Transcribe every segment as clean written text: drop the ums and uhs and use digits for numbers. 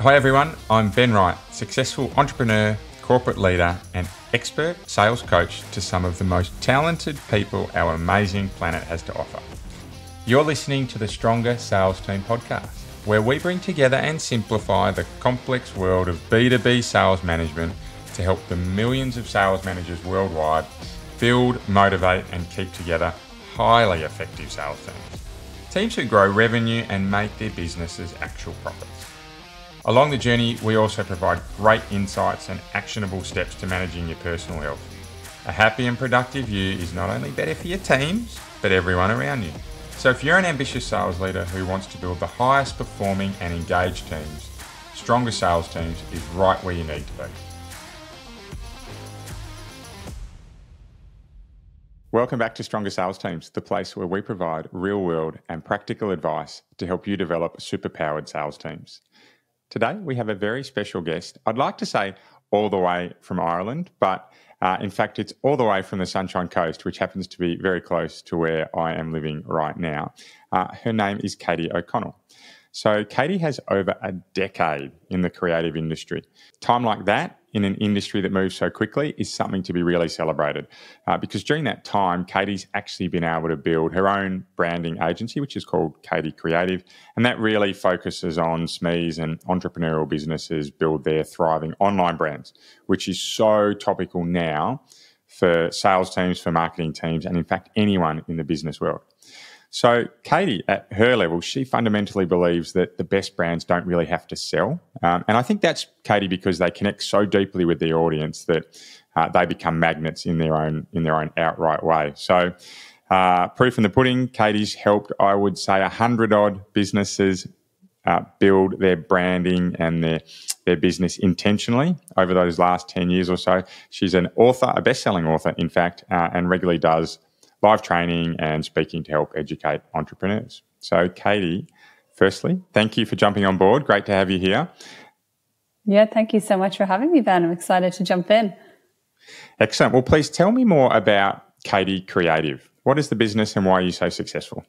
Hi everyone, I'm Ben Wright, successful entrepreneur, corporate leader and expert sales coach to some of the most talented people our amazing planet has to offer. You're listening to the Stronger Sales Team Podcast, where we bring together and simplify the complex world of B2B sales management to help the millions of sales managers worldwide build, motivate and keep together highly effective sales teams. Teams who grow revenue and make their businesses actual profits. Along the journey, we also provide great insights and actionable steps to managing your personal health. A happy and productive you is not only better for your teams, but everyone around you. So if you're an ambitious sales leader who wants to build the highest performing and engaged teams, Stronger Sales Teams is right where you need to be. Welcome back to Stronger Sales Teams, the place where we provide real-world and practical advice to help you develop superpowered sales teams. Today, we have a very special guest. I'd like to say all the way from Ireland, but in fact, it's all the way from the Sunshine Coast, which happens to be very close to where I am living right now. Her name is Kady O'Connell. So Kady has over a decade in the creative industry. Time like that in an industry that moves so quickly is something to be really celebrated because during that time, Kady's actually been able to build her own branding agency, which is called Kady Creative, and that really focuses on SMEs and entrepreneurial businesses build their thriving online brands, which is so topical now for sales teams, for marketing teams, and in fact, anyone in the business world. So Kady, at her level, she fundamentally believes that the best brands don't really have to sell. And I think that's, Kady, because they connect so deeply with the audience that they become magnets in their own outright way. So proof in the pudding, Kady's helped, I would say, 100-odd businesses build their branding and their business intentionally over those last 10 years or so. She's an author, a best-selling author, in fact, and regularly does live training and speaking to help educate entrepreneurs. So Kady, firstly, thank you for jumping on board. Great to have you here. Yeah, thank you so much for having me, Ben. I'm excited to jump in. Excellent. Well, please tell me more about Kady Creative. What is the business and why are you so successful?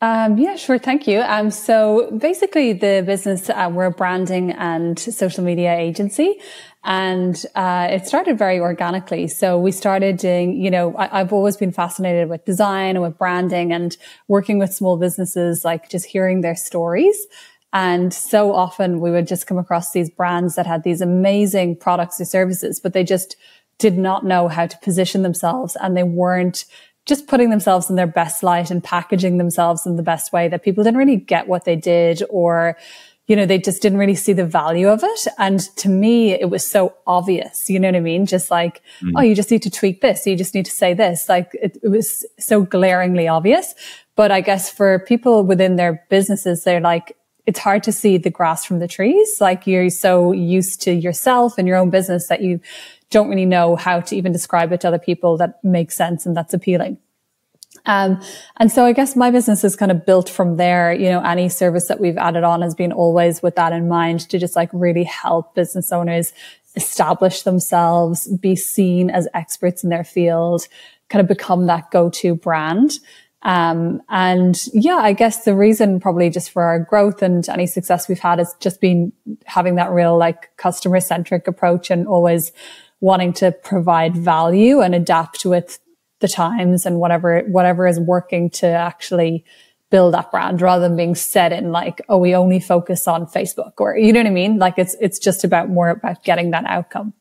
Yeah, sure. Thank you. So basically the business, we're a branding and social media agency, and it started very organically. So we started doing, you know, I've always been fascinated with design and with branding and working with small businesses, like just hearing their stories. And so often we would just come across these brands that had these amazing products or services, but they just did not know how to position themselves, and they weren't just putting themselves in their best light and packaging themselves in the best way, that people didn't really get what they did, or, you know, they just didn't really see the value of it. And to me, it was so obvious, you know what I mean? Just like, oh, you just need to tweak this. You just need to say this. Like it was so glaringly obvious. But I guess for people within their businesses, they're like, it's hard to see the grass from the trees. Like you're so used to yourself and your own business that you don't really know how to even describe it to other people that makes sense and that's appealing. And so I guess my business is kind of built from there. You know, any service that we've added on has been always with that in mind, to just like really help business owners establish themselves, be seen as experts in their field, kind of become that go-to brand. And yeah, I guess the reason probably just for our growth and any success we've had has just been having that real like customer centric approach and always wanting to provide value and adapt with the times and whatever is working to actually build that brand, rather than being set in like, oh, we only focus on Facebook, or, you know what I mean? Like it's just about more about getting that outcome.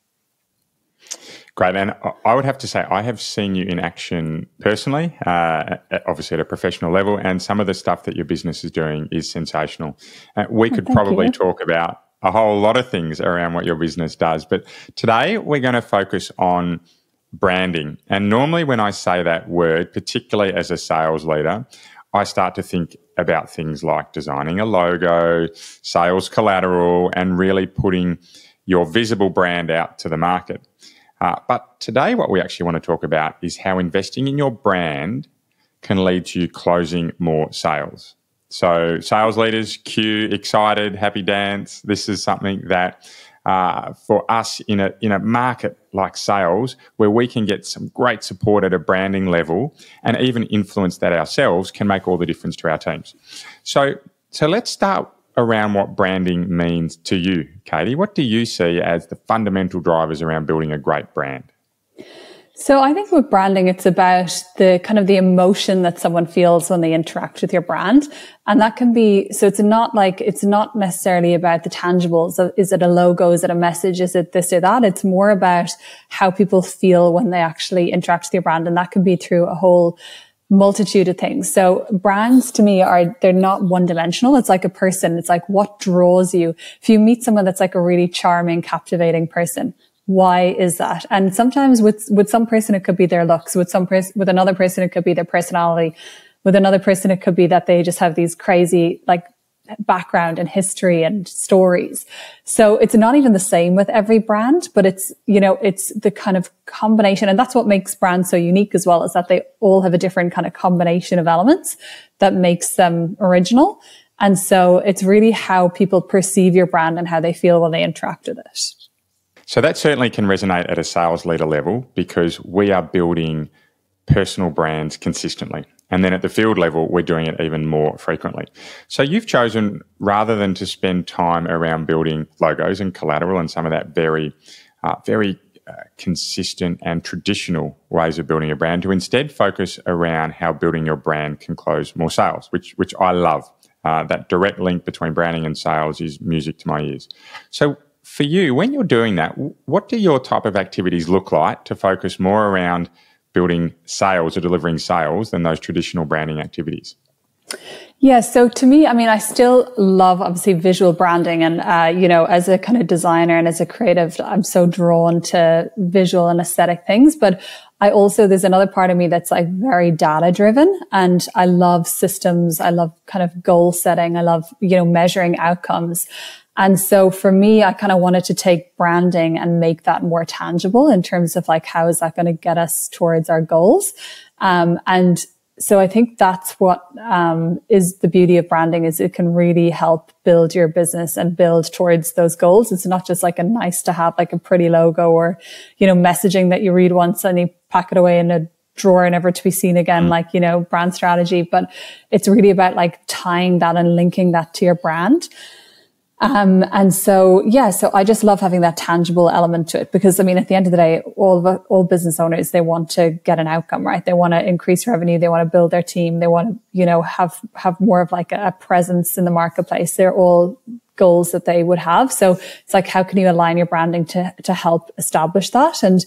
Great. And I would have to say I have seen you in action personally, obviously at a professional level, and some of the stuff that your business is doing is sensational. We could probably talk about a whole lot of things around what your business does, but today we're going to focus on branding. And normally when I say that word, particularly as a sales leader, I start to think about things like designing a logo, sales collateral, and really putting your visible brand out to the market. But today what we actually want to talk about is how investing in your brand can lead to you closing more sales. So sales leaders, cue, excited, happy dance. This is something that for us in a market like sales, where we can get some great support at a branding level and even influence that ourselves, can make all the difference to our teams. So let's start around what branding means to you, Kady. What do you see as the fundamental drivers around building a great brand? So I think with branding, it's about the kind of the emotion that someone feels when they interact with your brand. And that can be, so it's not necessarily about the tangibles. Is it a logo? Is it a message? Is it this or that? It's more about how people feel when they actually interact with your brand. And that can be through a whole multitude of things. So brands to me they're not one dimensional. It's like a person. It's like what draws you. If you meet someone that's like a really charming, captivating person, why is that? And sometimes with some person, it could be their looks. With another person, it could be their personality. With another person, it could be that they just have these crazy, like, background and history and stories. So it's not even the same with every brand, but it's, you know, it's the kind of combination. And that's what makes brands so unique as well, is that they all have a different kind of combination of elements that makes them original. And so it's really how people perceive your brand and how they feel when they interact with it. So that certainly can resonate at a sales leader level, because we are building personal brands consistently. And then at the field level, we're doing it even more frequently. So you've chosen, rather than to spend time around building logos and collateral and some of that very consistent and traditional ways of building a brand, to instead focus around how building your brand can close more sales, which I love. That direct link between branding and sales is music to my ears. So for you, when you're doing that, what do your type of activities look like to focus more around building sales or delivering sales than those traditional branding activities? Yeah. So to me, I mean, I still love obviously visual branding and, you know, as a kind of designer and as a creative, I'm so drawn to visual and aesthetic things, but there's another part of me that's like very data driven, and I love systems. I love kind of goal setting. I love, you know, measuring outcomes. And so for me, I kind of wanted to take branding and make that more tangible in terms of like, how is that going to get us towards our goals? And so I think that's what is the beauty of branding, is it can really help build your business and build towards those goals. It's not just like a nice to have, like a pretty logo or, you know, messaging that you read once and you pack it away in a drawer never to be seen again, like, you know, brand strategy. But it's really about like tying that and linking that to your brand. And so, yeah, so I just love having that tangible element to it, because I mean, at the end of the day, all business owners, they want to get an outcome, right? They want to increase revenue. They want to build their team. They want to, you know, have more of like a presence in the marketplace. They're all goals that they would have. So it's like, how can you align your branding to help establish that? And,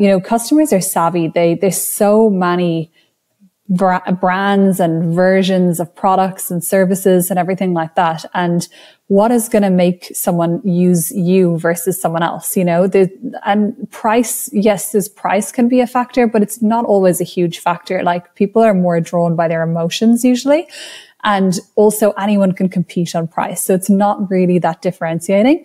you know, customers are savvy. There's so many brands and versions of products and services and everything like that. And what is going to make someone use you versus someone else, you know? And price, yes, this price can be a factor, but it's not always a huge factor. Like, people are more drawn by their emotions usually. And also, anyone can compete on price. So it's not really that differentiating.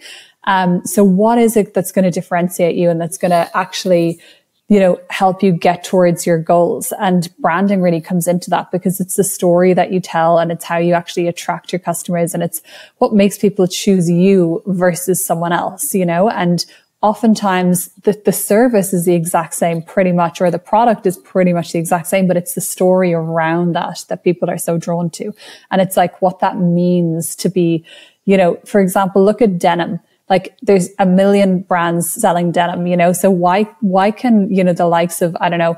So what is it that's going to differentiate you and that's going to actually, you know, help you get towards your goals? And branding really comes into that, because it's the story that you tell and it's how you actually attract your customers. And it's what makes people choose you versus someone else, you know, and oftentimes the service is the exact same pretty much, or the product is pretty much the exact same, but it's the story around that people are so drawn to. And it's like what that means to be, you know, for example, look at denim. Like, there's a million brands selling denim, you know, so why can, you know, the likes of, I don't know,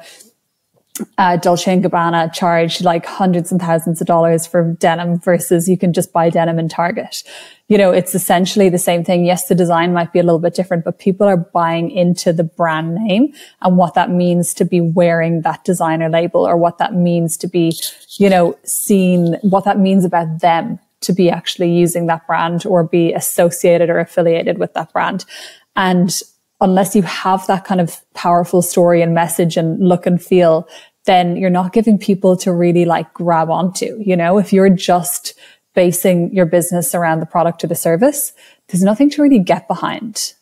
Dolce & Gabbana charge like hundreds and thousands of dollars for denim versus you can just buy denim in Target? You know, it's essentially the same thing. Yes, the design might be a little bit different, but people are buying into the brand name and what that means to be wearing that designer label, or what that means to be, you know, seen, what that means about them to be actually using that brand or be associated or affiliated with that brand. And unless you have that kind of powerful story and message and look and feel, then you're not giving people to really like grab onto, you know. If you're just basing your business around the product or the service, there's nothing to really get behind.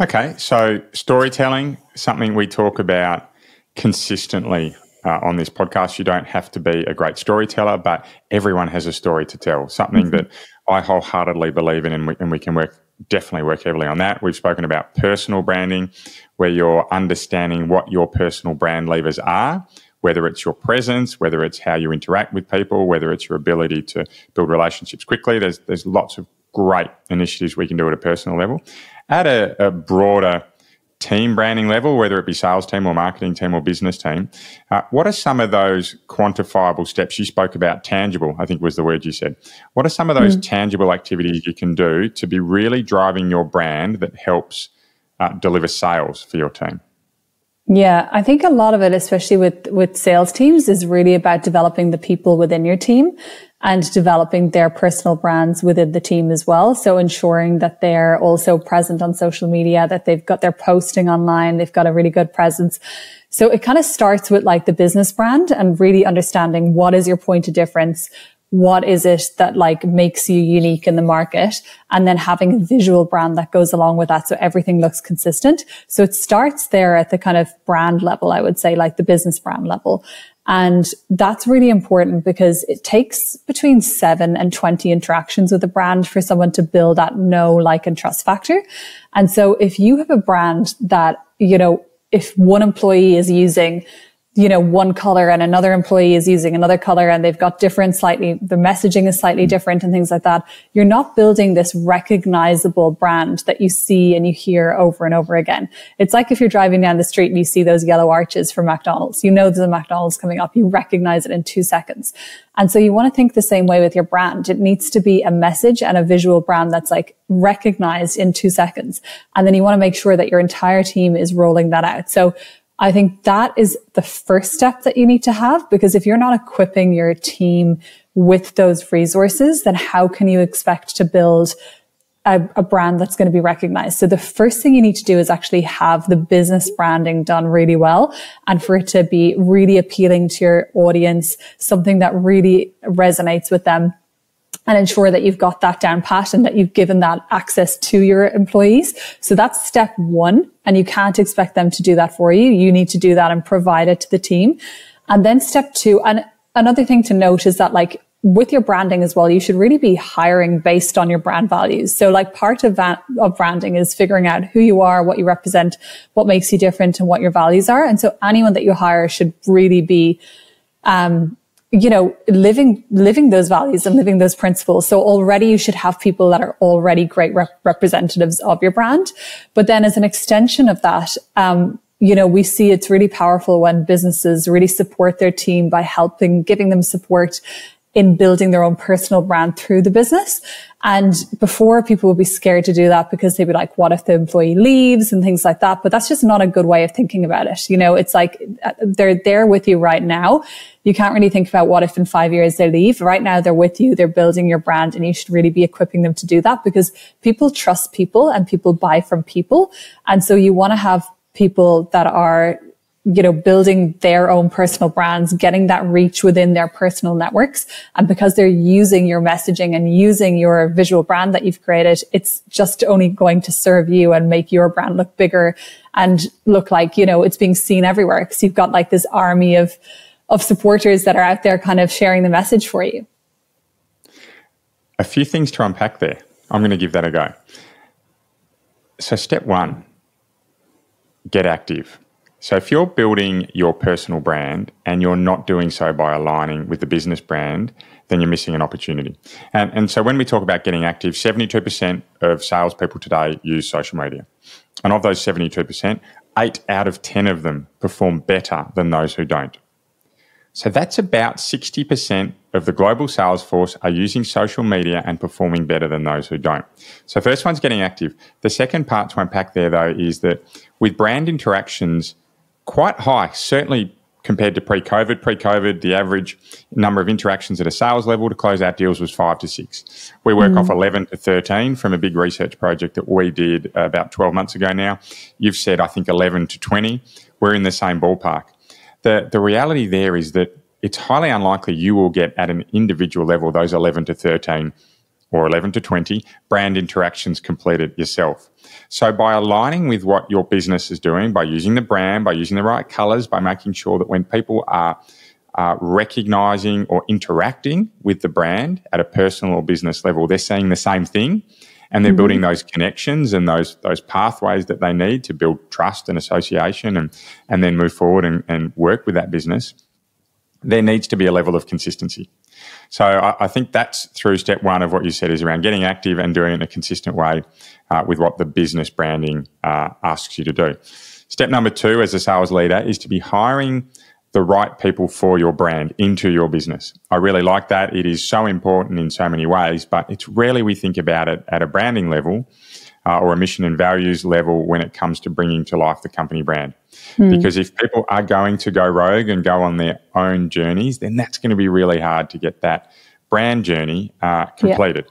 Okay. So storytelling, something we talk about consistently on this podcast. You don't have to be a great storyteller, but everyone has a story to tell, something that I wholeheartedly believe in, and we can definitely work heavily on that. We've spoken about personal branding, where you're understanding what your personal brand levers are, whether it's your presence, whether it's how you interact with people, whether it's your ability to build relationships quickly. There's lots of great initiatives we can do at a personal level. At a broader team branding level, whether it be sales team or marketing team or business team, what are some of those quantifiable steps? You spoke about tangible, I think was the word you said. What are some of those tangible activities you can do to be really driving your brand that helps deliver sales for your team? Yeah, I think a lot of it, especially with sales teams, is really about developing the people within your team and developing their personal brands within the team as well. So ensuring that they're also present on social media, that they've got their posting online, they've got a really good presence. So it kind of starts with like the business brand and really understanding what is your point of difference. What is it that like makes you unique in the market? And then having a visual brand that goes along with that. So everything looks consistent. So it starts there at the kind of brand level, I would say, like the business brand level. And that's really important because it takes between 7 and 20 interactions with a brand for someone to build that know, like, and trust factor. And so if you have a brand that, you know, if one employee is using, you know, one color and another employee is using another color and they've got different slightly, the messaging is slightly different and things like that, you're not building this recognizable brand that you see and you hear over and over again. It's like if you're driving down the street and you see those yellow arches from McDonald's, you know there's a McDonald's coming up, you recognize it in 2 seconds. And so you want to think the same way with your brand. It needs to be a message and a visual brand that's like recognized in 2 seconds. And then you want to make sure that your entire team is rolling that out. So I think that is the first step that you need to have, because if you're not equipping your team with those resources, then how can you expect to build a brand that's going to be recognized? So the first thing you need to do is actually have the business branding done really well and for it to be really appealing to your audience, something that really resonates with them. And ensure that you've got that down pat and that you've given that access to your employees. So that's step one. And you can't expect them to do that for you. You need to do that and provide it to the team. And then step two, and another thing to note is that, like, with your branding as well, you should really be hiring based on your brand values. So like part of that of branding is figuring out who you are, what you represent, what makes you different and what your values are. And so anyone that you hire should really be, you know, living those values and living those principles. So already you should have people that are already great representatives of your brand. But then as an extension of that, you know, we see it's really powerful when businesses really support their team by giving them support in building their own personal brand through the business. And before, people would be scared to do that because they'd be like, what if the employee leaves and things like that? But that's just not a good way of thinking about it. You know, it's like they're there with you right now. You can't really think about what if in 5 years they leave. Right now, they're with you. They're building your brand and you should really be equipping them to do that because people trust people and people buy from people. And so you want to have people that are, you know, building their own personal brands, getting that reach within their personal networks. And because they're using your messaging and using your visual brand that you've created, it's just only going to serve you and make your brand look bigger and look like, you know, it's being seen everywhere because you've got like this army of supporters that are out there kind of sharing the message for you. A few things to unpack there. I'm going to give that a go. So step one, get active. So if you're building your personal brand and you're not doing so by aligning with the business brand, then you're missing an opportunity. And so when we talk about getting active, 72% of salespeople today use social media. And of those 72%, 8 out of 10 of them perform better than those who don't. So that's about 60% of the global sales force are using social media and performing better than those who don't. So first one's getting active. The second part to unpack there, though, is that with brand interactions, quite high, certainly compared to pre-COVID. Pre-COVID, the average number of interactions at a sales level to close out deals was 5 to 6. We work off 11 to 13 from a big research project that we did about 12 months ago now. You've said, I think, 11 to 20. We're in the same ballpark. The reality there is that it's highly unlikely you will get at an individual level those 11 to 13 or 11 to 20 brand interactions completed yourself. So by aligning with what your business is doing, by using the brand, by using the right colours, by making sure that when people are recognising or interacting with the brand at a personal or business level, they're seeing the same thing and they're building those connections and those pathways that they need to build trust and association and then move forward and work with that business. there needs to be a level of consistency. So I think that's through step one of what you said, is around getting active and doing it in a consistent way with what the business branding asks you to do. Step number two as a sales leader is to be hiring the right people for your brand into your business. I really like that. It is so important in so many ways, but it's rarely we think about it at a branding level or a mission and values level when it comes to bringing to life the company brand. Because if people are going to go rogue and go on their own journeys, then that's going to be really hard to get that brand journey completed.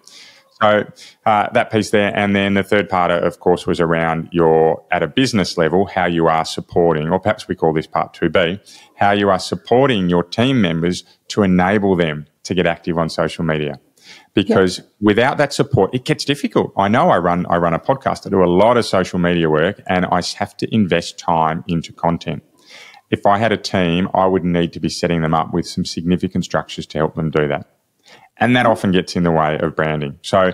Yeah. So that piece there. And then the third part, of course, was around your, at a business level, how you are supporting, or perhaps we call this part 2B, how you are supporting your team members to enable them to get active on social media. Because without that support, it gets difficult. I know I run a podcast. I do a lot of social media work, and I have to invest time into content. If I had a team, I would need to be setting them up with some significant structures to help them do that. And that often gets in the way of branding. So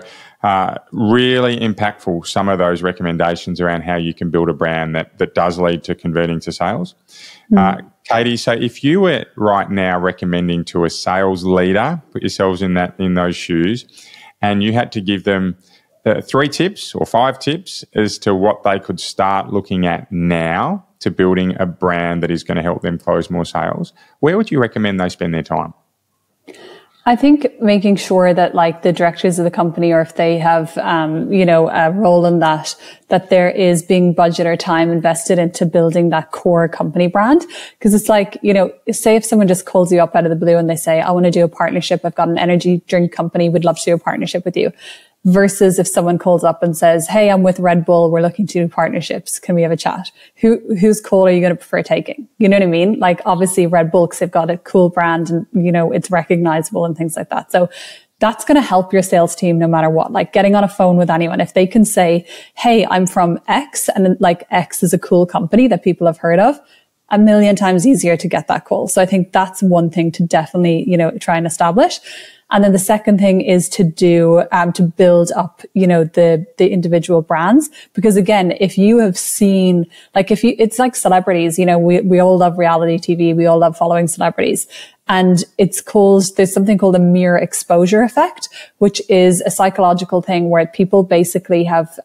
really impactful, some of those recommendations around how you can build a brand that does lead to converting to sales. Kady, so if you were right now recommending to a sales leader, put yourselves in those shoes, and you had to give them 3 tips or 5 tips as to what they could start looking at now to building a brand that is going to help them close more sales, where would you recommend they spend their time? I think making sure that, like, the directors of the company, or if they have, a role in that there is being budget or time invested into building that core company brand. Because it's like, say if someone just calls you up out of the blue and they say, I want to do a partnership. I've got an energy drink company. Would love to do a partnership with you. Versus if someone calls up and says, hey, I'm with Red Bull. We're looking to do partnerships. Can we have a chat? Whose call are you going to prefer taking? You know what I mean? Like, obviously Red Bull, because they've got a cool brand and, it's recognizable and things like that. So that's going to help your sales team no matter what. Like, getting on a phone with anyone. If they can say, hey, I'm from X, and then, like, X is a cool company that people have heard of, a million times easier to get that call. So I think that's one thing to definitely, try and establish. And then the second thing is to do, to build up, the individual brands. Because again, if you have seen, like, it's like celebrities, we all love reality TV. We all love following celebrities. And there's something called a mirror exposure effect, which is a psychological thing where people basically have,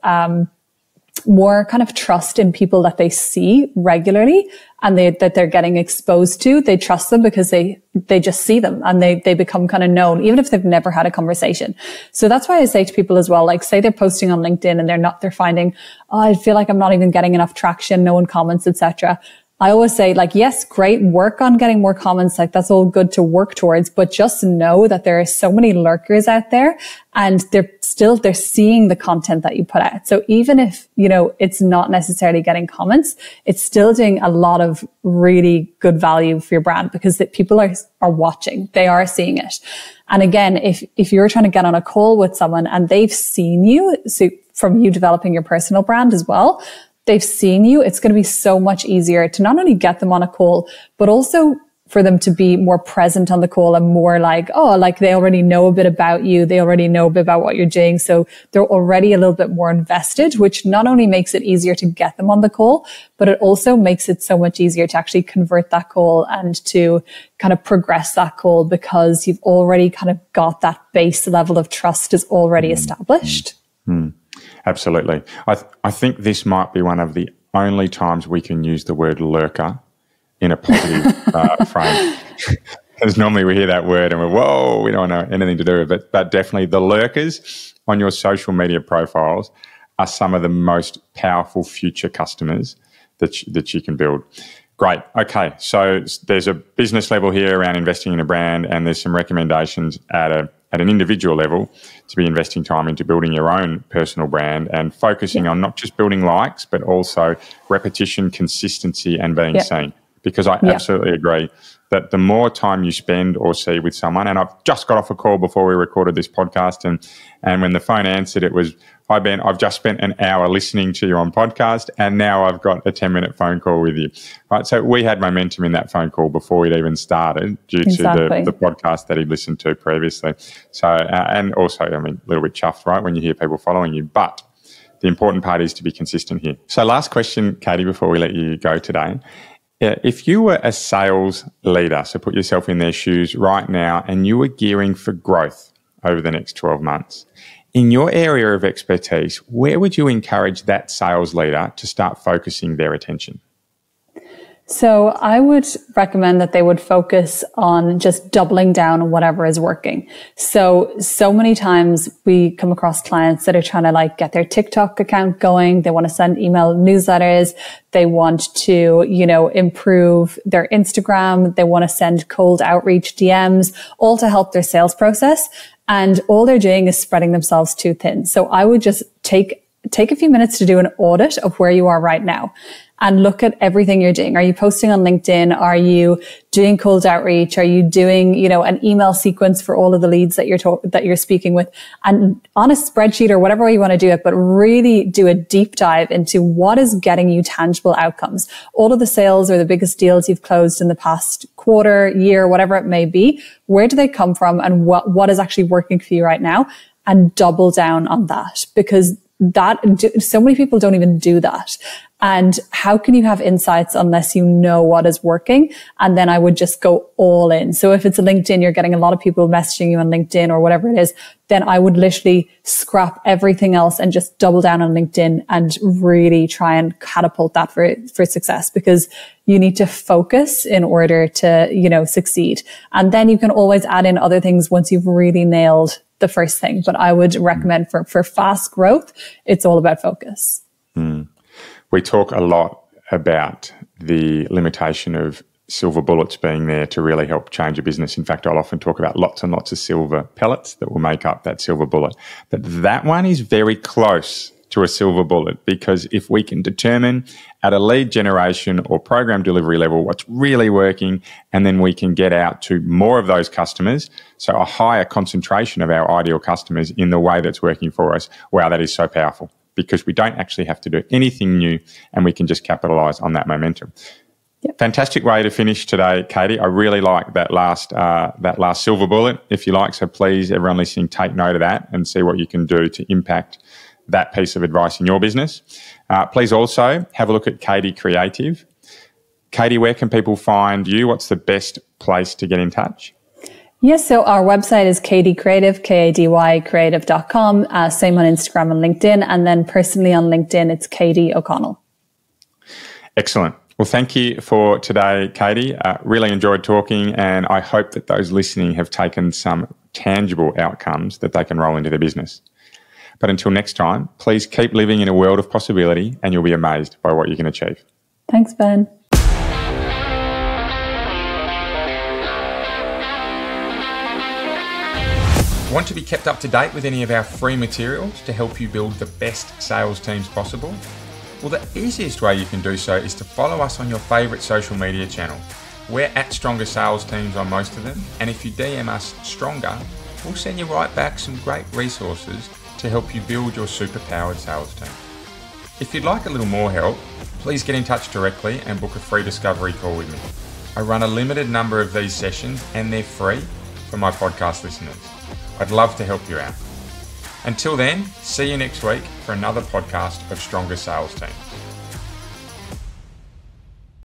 more kind of trust in people that they see regularly and that they're getting exposed to. They trust them because they just see them, and they become kind of known, even if they've never had a conversation. So that's why I say to people as well, like, say they're posting on LinkedIn and they're finding, oh, I feel like I'm not even getting enough traction. No one comments, etc. I always say, like, yes, great, work on getting more comments. Like, that's all good to work towards, but just know that there are so many lurkers out there, and they're seeing the content that you put out. So even if, it's not necessarily getting comments, it's still doing a lot of really good value for your brand, because that people are watching, they are seeing it. And again, if you're trying to get on a call with someone and they've seen you, so from you developing your personal brand as well, they've seen you, it's going to be so much easier to not only get them on a call, but also for them to be more present on the call and more like, oh, like, they already know a bit about you. They already know a bit about what you're doing. So they're already a little bit more invested, which not only makes it easier to get them on the call, but it also makes it so much easier to actually convert that call and to kind of progress that call, because you've already kind of got that base level of trust is already established. Absolutely. I think this might be one of the only times we can use the word lurker in a positive frame. Because normally we hear that word and we're, whoa, we don't know anything to do with it. But definitely the lurkers on your social media profiles are some of the most powerful future customers that you can build. Great. Okay. So there's a business level here around investing in a brand, and there's some recommendations at an individual level to be investing time into building your own personal brand and focusing on not just building likes, but also repetition, consistency, and being seen. Because I absolutely agree that the more time you spend or see with someone, and I've just got off a call before we recorded this podcast, and when the phone answered, it was, hi, Ben, I've just spent an hour listening to you on podcast, and now I've got a 10-minute phone call with you. Right, so we had momentum in that phone call before we'd even started due to the podcast that he'd listened to previously. So, and also, I mean, a little bit chuffed, right, when you hear people following you. But the important part is to be consistent here. So last question, Kady, before we let you go today Yeah, if you were a sales leader, so put yourself in their shoes right now, and you were gearing for growth over the next 12 months, in your area of expertise, where would you encourage that sales leader to start focusing their attention? So I would recommend that they would focus on just doubling down on whatever is working. So many times we come across clients that are trying to like get their TikTok account going. They want to send email newsletters. They want to, you know, improve their Instagram. They want to send cold outreach DMs, all to help their sales process. And all they're doing is spreading themselves too thin. So I would just take a few minutes to do an audit of where you are right now. And look at everything you're doing. Are you posting on LinkedIn? Are you doing cold outreach? Are you doing, you know, an email sequence for all of the leads that you're speaking with? And on a spreadsheet or whatever way you want to do it, but really do a deep dive into what is getting you tangible outcomes. All of the sales or the biggest deals you've closed in the past quarter, year, whatever it may be, where do they come from and what is actually working for you right now? And double down on that, because so many people don't even do that. And how can you have insights unless you know what is working? And then I would just go all in. So if it's LinkedIn, you're getting a lot of people messaging you on LinkedIn or whatever it is, then I would literally scrap everything else and just double down on LinkedIn and really try and catapult that for success, because you need to focus in order to, you know, succeed. And then you can always add in other things once you've really nailed the first thing. But I would recommend for fast growth, it's all about focus. Mm. We talk a lot about the limitation of silver bullets being there to really help change a business. In fact, I'll often talk about lots and lots of silver pellets that will make up that silver bullet. But that one is very close to a silver bullet, because if we can determine at a lead generation or program delivery level what's really working, and then we can get out to more of those customers, so a higher concentration of our ideal customers in the way that's working for us, wow, that is so powerful, because we don't actually have to do anything new and we can just capitalize on that momentum. Yep. Fantastic way to finish today, Kady. I really like that last silver bullet, if you like. So please, everyone listening, take note of that and see what you can do to impact that piece of advice in your business. Please also have a look at Kady Creative. Kady, where can people find you? What's the best place to get in touch? Yes, so our website is Kady Creative, KADYcreative.com. Same on Instagram and LinkedIn. And then personally on LinkedIn, it's Kady O'Connell. Excellent. Well, thank you for today, Kady. Really enjoyed talking, and I hope that those listening have taken some tangible outcomes that they can roll into their business. But until next time, please keep living in a world of possibility, and you'll be amazed by what you can achieve. Thanks, Ben. Want to be kept up to date with any of our free materials to help you build the best sales teams possible? Well, the easiest way you can do so is to follow us on your favourite social media channel. We're at Stronger Sales Teams on most of them, and if you DM us Stronger, we'll send you right back some great resources to help you build your superpowered sales team. If you'd like a little more help, please get in touch directly and book a free discovery call with me. I run a limited number of these sessions, and they're free for my podcast listeners. I'd love to help you out. Until then, see you next week for another podcast of Stronger Sales Team.